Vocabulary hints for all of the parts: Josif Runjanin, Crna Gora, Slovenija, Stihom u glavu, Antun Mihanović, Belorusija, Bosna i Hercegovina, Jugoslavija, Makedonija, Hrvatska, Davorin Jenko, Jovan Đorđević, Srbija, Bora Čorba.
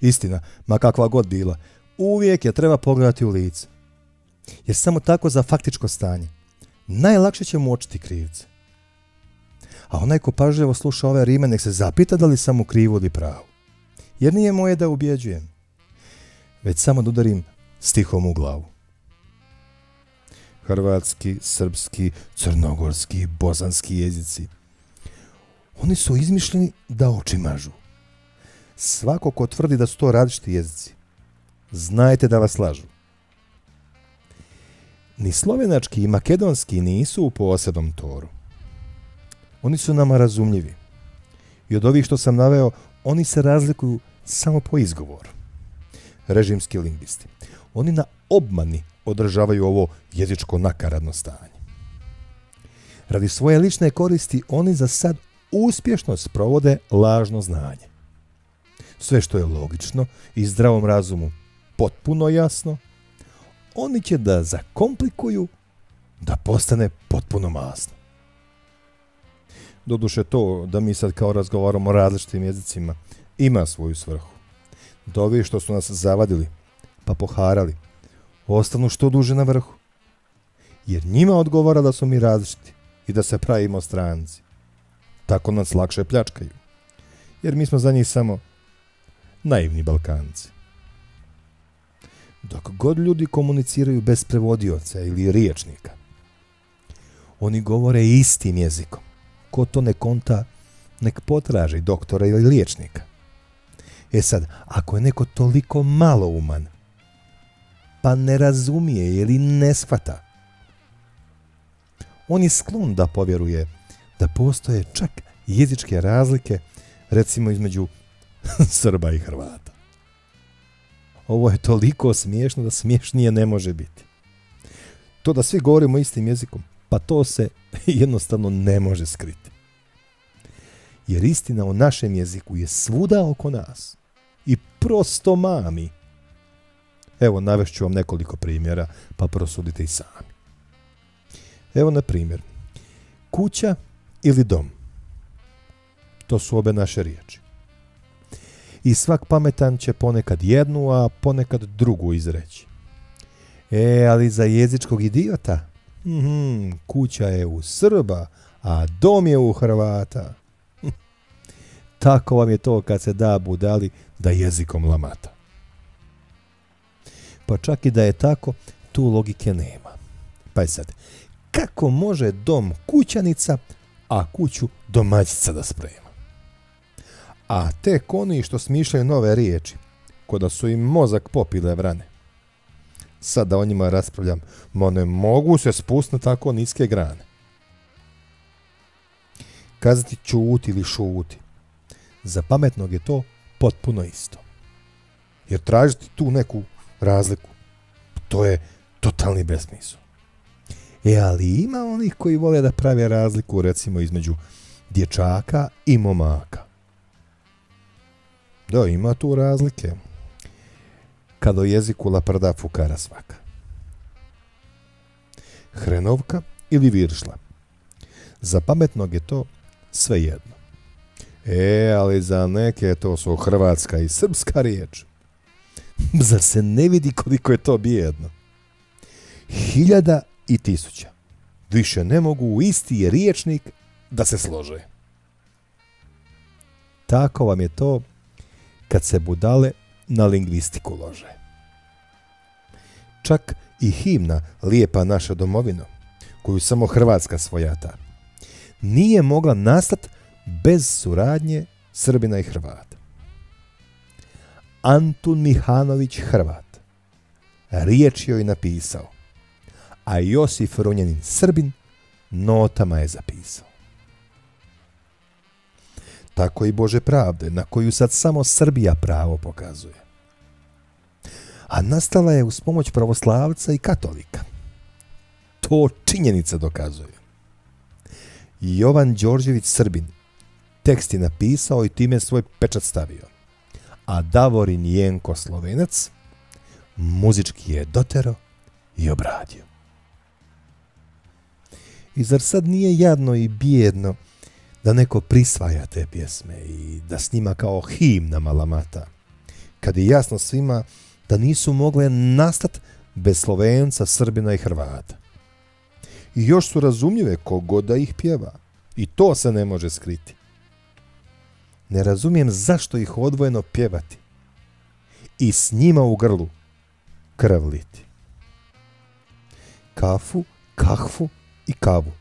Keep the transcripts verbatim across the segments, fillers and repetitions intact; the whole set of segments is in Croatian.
Istina, ma kakva god bila, uvijek je treba pogledati u lice. Jer samo tako za faktičko stanje najlakše ćemo uočiti krivce. A onaj ko pažljivo sluša ove rime nek se zapita da li sam u krivu ili pravu. Jer nije moje da ubjeđujem, već samo da udarim stihom u glavu. Hrvatski, srpski, crnogorski, bosanski jezici, oni su izmišljeni da oči mažu. Svako ko tvrdi da su to različiti jezici, znajte da vas lažu. Ni slovenački i makedonski nisu u posebnom toru. Oni su nama razumljivi. I od ovih što sam naveo, oni se razlikuju samo po izgovoru. Režimski lingvisti. Oni na obmani održavaju ovo jezičko nakaradno stanje. Radi svoje lične koristi, oni za sad uspješno sprovode lažno znanje. Sve što je logično i zdravom razumu potpuno jasno, oni će da zakomplikuju da postane potpuno masno. Doduše, to da mi sad kao razgovaramo o različitim jezicima ima svoju svrhu. Da ovi što su nas zavadili pa poharali ostanu što duže na vrhu. Jer njima odgovara da su mi različiti i da se pravimo stranci. Tako nas lakše pljačkaju. Jer mi smo za njih samo naivni Balkanci. Dok god ljudi komuniciraju bez prevodioca ili riječnika, oni govore istim jezikom. Ko to ne konta, nek potraži doktora ili liječnika. E sad, ako je neko toliko malouman, pa ne razumije ili ne shvata, on je sklon da povjeruje da postoje čak jezičke razlike, recimo između Srba i Hrvata. Ovo je toliko smiješno da smiješnije ne može biti. To da svi govorimo istim jezikom, pa to se jednostavno ne može skriti. Jer istina o našem jeziku je svuda oko nas i prosto mami. Evo, navešću vam nekoliko primjera, pa prosudite i sami. Evo, na primjer, kuća ili dom. To su obe naše riječi. I svak pametan će ponekad jednu, a ponekad drugu izreći. E, ali za jezičkog idiota, mhm, kuća je u Srba, a dom je u Hrvata. Tako vam je to kad se da budali da jezikom lamata. Pa čak i da je tako, tu logike nema. Pa je sad, kako može dom kućanica, a kuću domaćica da sprema? A tek oni što smišljaju nove riječi, ko da su im mozak popile vrane. Sad da o njima raspravljam, ma ne mogu se spustiti tako niske grane. Kazati čuti ili šuti, za pametnog je to potpuno isto. Jer tražiti tu neku razliku, to je totalni besmisao. E, ali ima onih koji vole da prave razliku, recimo između dječaka i momaka. Da, ima tu razlike. Kad o jeziku laprda fukara svaka. Hrenovka ili viršla. Za pametnog je to sve jedno. E, ali za neke to su hrvatska i srpska riječ. Zar se ne vidi koliko je to bijedno? Hiljada i tisuća. Više ne mogu u isti riječnik da se slože. Tako vam je to kad se budale na lingvistiku lože. Čak i himna Lijepa naša domovino, koju samo Hrvatska svojata, nije mogla nastati bez suradnje Srbina i Hrvata. Antun Mihanović Hrvat riječ joj napisao, a Josif Runjanin Srbin notama je zapisao. Tako i Bože pravde, na koju sad samo Srbija pravo pokazuje. A nastala je uz pomoć pravoslavca i katolika. To činjenice dokazuju. Jovan Đorđević Srbin tekst je napisao i time svoj pečat stavio. A Davorin Jenko Slovenac muzički je dotero i obradio. I zar sad nije jadno i bijedno da neko prisvaja te pjesme i da s njima kao himnama lamata, kad je jasno svima da nisu mogle nastati bez Slovenca, Srbina i Hrvata. I još su razumljive kogod da ih pjeva. I to se ne može skriti. Ne razumijem zašto ih odvojeno pjevati i s njima u grlu krvliti. Kafu, kahfu i kavu,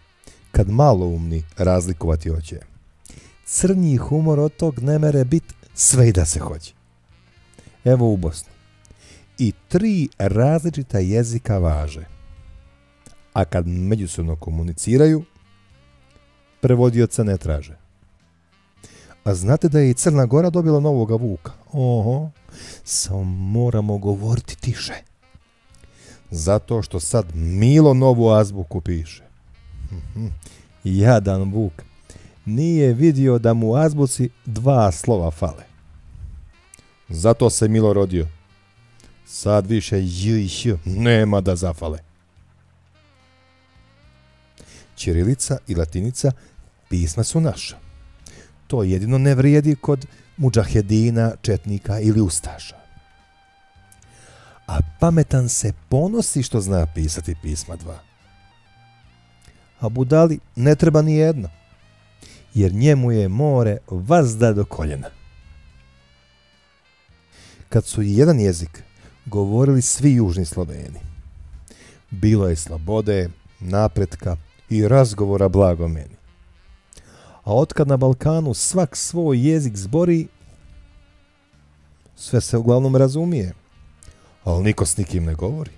kad maloumni razlikovati hoće. Crnji humor od tog ne mere bit sve i da se hoće. Evo u Bosni. I tri različita jezika važe. A kad međusobno komuniciraju, prevodioca ne traže. A znate da je i Crna Gora dobila novoga Vuka? Oho, samo moramo govoriti tiše. Zato što sad Milo novu azbuku piše. Jadan Vuk. Nije vidio da mu azbuci dva slova fale. Zato se Milo rodio. Sad više j i š nema da zafale. Ćirilica i latinica pisma su naša. To jedino ne vrijedi kod mudžahedina, četnika ili ustaša. A pametan se ponosi što zna pisati pisma dva. A budali ne treba ni jedno, jer njemu je more vazda do koljena. Kad su jedan jezik govorili svi južni Sloveni, bilo je slobode, napretka i razgovora blago meni. A otkad na Balkanu svak svoj jezik zbori, sve se uglavnom razumije, ali niko s nikim ne govori.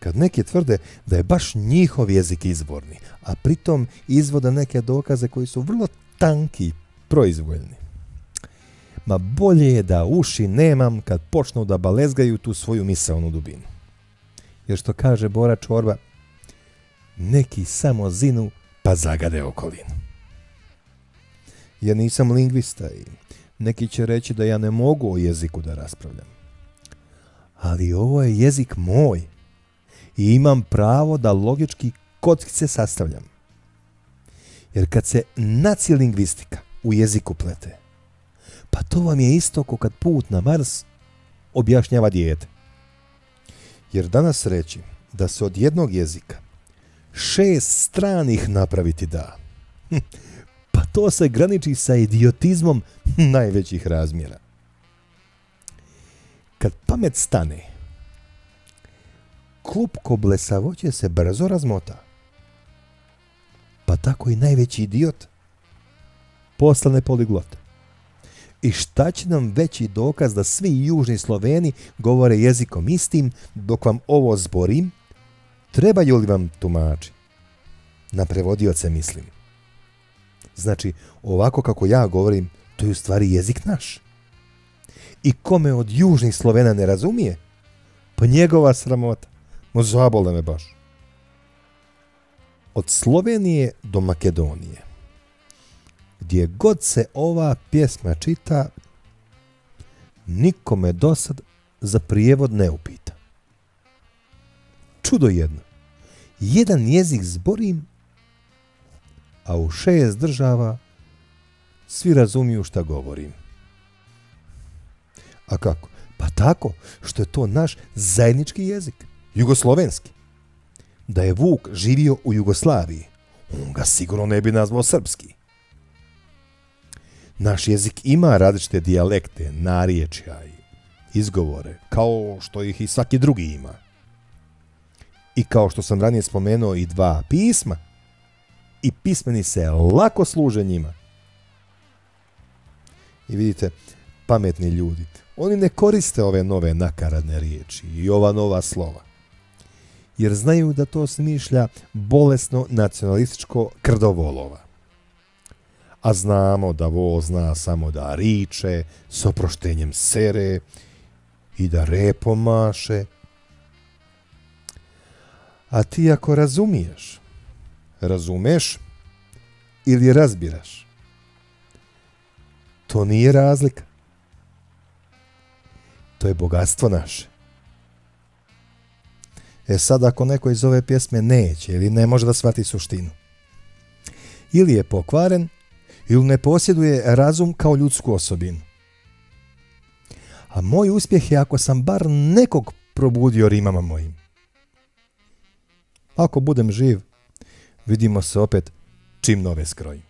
Kad neki tvrde da je baš njihov jezik izborni, a pritom izvode neke dokaze koji su vrlo tanki i proizvoljni. Ma bolje je da uši nemam kad počnu da balezgaju tu svoju misaonu dubinu. Jer što kaže Bora Čorba, neki samo zinu pa zagade okolinu. Ja nisam lingvista i neki će reći da ja ne mogu o jeziku da raspravljam. Ali ovo je jezik moj i imam pravo da logički kockice sastavljam. Jer kad se nacilingvistika u jeziku plete, pa to vam je isto ko kad put na Mars objašnjava dijete. Jer danas reći da se od jednog jezika šest stranih napraviti da. Pa to se graniči sa idiotizmom najvećih razmjera. Kad pamet stane, klupko blesavoće se brzo razmota. Pa tako i najveći idiot postane poliglot. I šta će nam veći dokaz da svi južni Sloveni govore jezikom istim, dok vam ovo zborim? Trebaju li vam tumači? Na prevodioce mislim. Znači, ovako kako ja govorim, to je u stvari jezik naš. I kome od južnih Slovena ne razumije, pa njegova sramota. No zabole me baš. Od Slovenije do Makedonije. Gdje god se ova pjesma čita, nikome dosad za prijevod ne upita. Čudo jedno. Jedan jezik zborim, a u šest država svi razumiju šta govorim. A kako? Pa tako što je to naš zajednički jezik, jugoslovenski. Da je Vuk živio u Jugoslaviji, on ga sigurno ne bi nazvao srpski. Naš jezik ima različite dijalekte, narječja i izgovore, kao što ih i svaki drugi ima. I kao što sam ranije spomenuo i dva pisma, i pismeni se lako služe njima. I vidite, pametni ljudi, oni ne koriste ove nove nakaradne riječi i ova nova slova, jer znaju da to smišlja bolesno nacionalističko krdovolova. A znamo da vo zna samo da riče, s oproštenjem sere i da repom maše. A ti ako razumiješ, razumeš ili razbiraš, to nije razlika. To je bogatstvo naše. E sad ako neko iz ove pjesme neće ili ne može da shvati suštinu, ili je pokvaren, ili ne posjeduje razum kao ljudsku osobinu, a moj uspjeh je ako sam bar nekog probudio rimama mojim. Ako budem živ, vidimo se opet čim nove skrojim.